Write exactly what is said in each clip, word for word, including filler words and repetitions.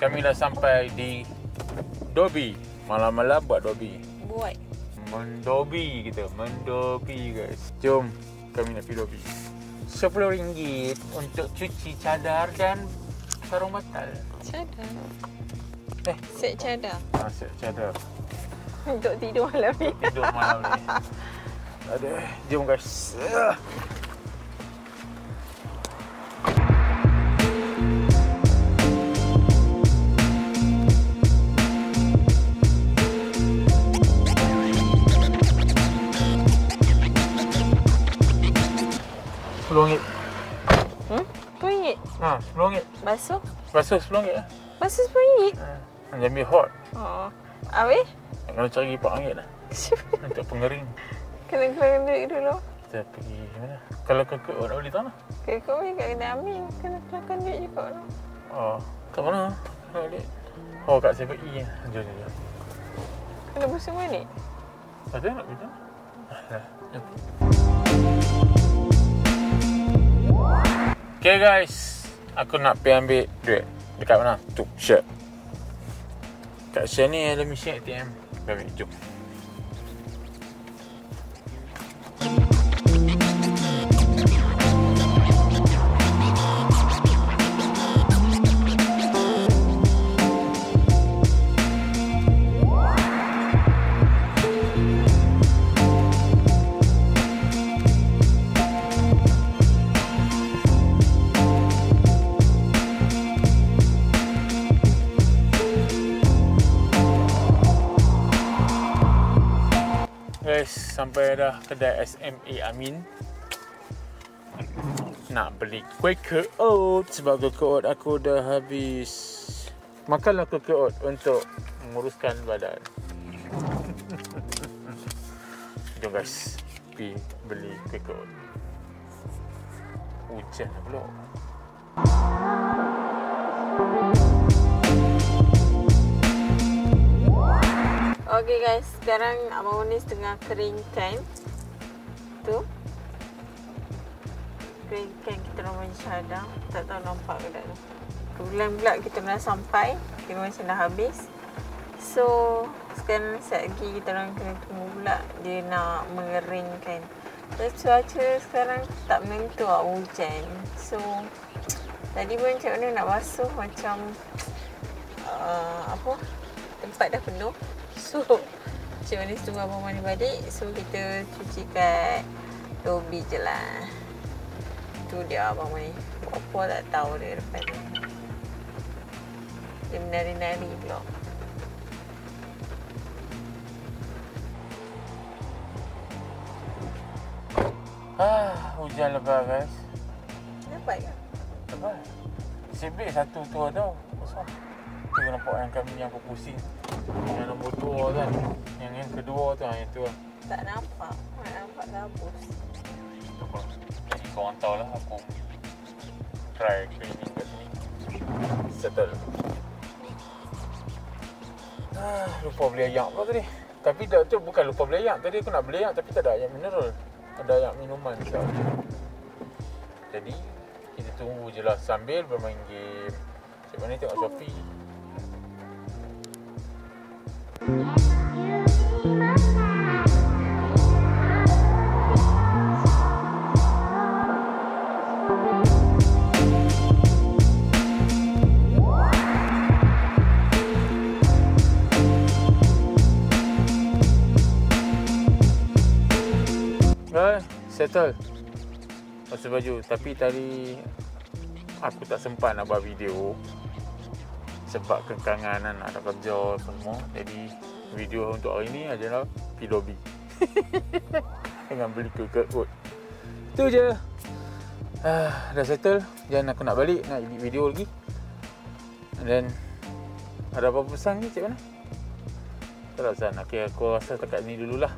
kami dah sampai di Dobi. Malam-malam buat Dobi. Buat Mendobi kita, mendobi guys. Jom, kami nak pergi Dobi. Sepuluh ringgit untuk cuci cadar dan sarung bantal. Cadar? Eh, set cadar. Ha, set cadar. Untuk tidur malam ni. Untuk tidur malam ni. Ada. Jom guys. sepuluh ringgit. Hmm? sepuluh ringgit? Ha, sepuluh ringgit. Basuh? Basuh sepuluh ringgit lah. Basuh sepuluh ringgit? Ha, jambi hot. Oh. Habis? Kena cari empat ringgit lah. Untuk pengering. Kena keluarkan duit dulu. Kita pergi mana? Kalau Quaker Oat nak beli tak lah? Quaker Oat kat kedai Amin. Kena keluarkan duit juga lah. Oh. Kat mana? Nak beli? Oh, kat tujuh E lah. Jom, jom, jom. Kena basuh balik? Ada nak beli tak? Dah. Jom. Okay guys, aku nak pergi ambil duit. Dekat mana? Tu, Shell. Kat Shell ni ada mesin A T M. Kita ambil, jom. Sampai dah kedai S M A Amin. Nak beli Quaker Oat sebab Quaker Oat aku dah habis. Makanlah Quaker Oat untuk menguruskan badan. Jom guys, pergi beli Quaker Oat. Hujan dah pula. Okay guys, sekarang Abang Manis tengah keringkan tu, keringkan kita orang syadar. Tak tahu nampak ke tak tu. Kebetulan pula kita dah sampai, kita macam dah habis. So sekarang sekejap lagi kita orang kena tunggu pula dia nak mengeringkan. Terus cuaca sekarang tak menentu lah, hujan. So tadi pun macam mana nak basuh macam uh, apa, tempat dah penuh. So, Cik Manis tunggu Abang Manis balik. So, kita cuci kat Dobi je lah. Tu dia Abang Manis. Apa tak tahu dia depan ni. Dia menari-nari pula. Ah, hujan lebat guys. Lebat ke? Lebat. Sibik satu tu tau. Besar. Kita nampak yang kami yang aku pusing. Yang nombor dua kan. Yang yang kedua tu, yang tu lah. Tak nampak. Tak nampak gabus. Jadi korang tahu lah aku try cleaning kat sini. Settle. Ah, lupa beli ayak pula tadi. Tapi dah tu bukan lupa beli ayak. Tadi aku nak beli ayak tapi tak ada ayak mineral. Ada ayak minuman je. Jadi kita tunggu je lah sambil bermain game. Cik Manis tengok Shopee. Eh, settle. Basuh baju. Tapi tadi aku tak sempat nak buat video sebab kekangan nak ada kerja semua. Jadi video untuk hari ni adalah pergi Dobi dengan beli Quaker Oat. Tu je. Ah, dah settle. Jangan aku nak balik, nak edit video lagi. Dan ada apa-apa pesan ni Cik Manis? Tak ada pesan. Okay, aku rasa dekat ni dululah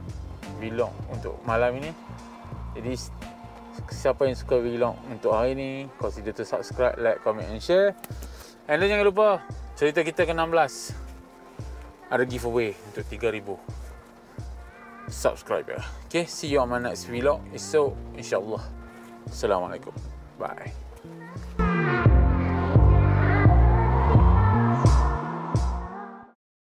vlog untuk malam ini. Jadi siapa yang suka vlog untuk hari ni, consider to subscribe, like, comment and share. And then jangan lupa, cerita kita ke enam belas ada giveaway untuk tiga ribu subscriber. Okay, see you on my next vlog esok, insyaAllah. Assalamualaikum. Bye.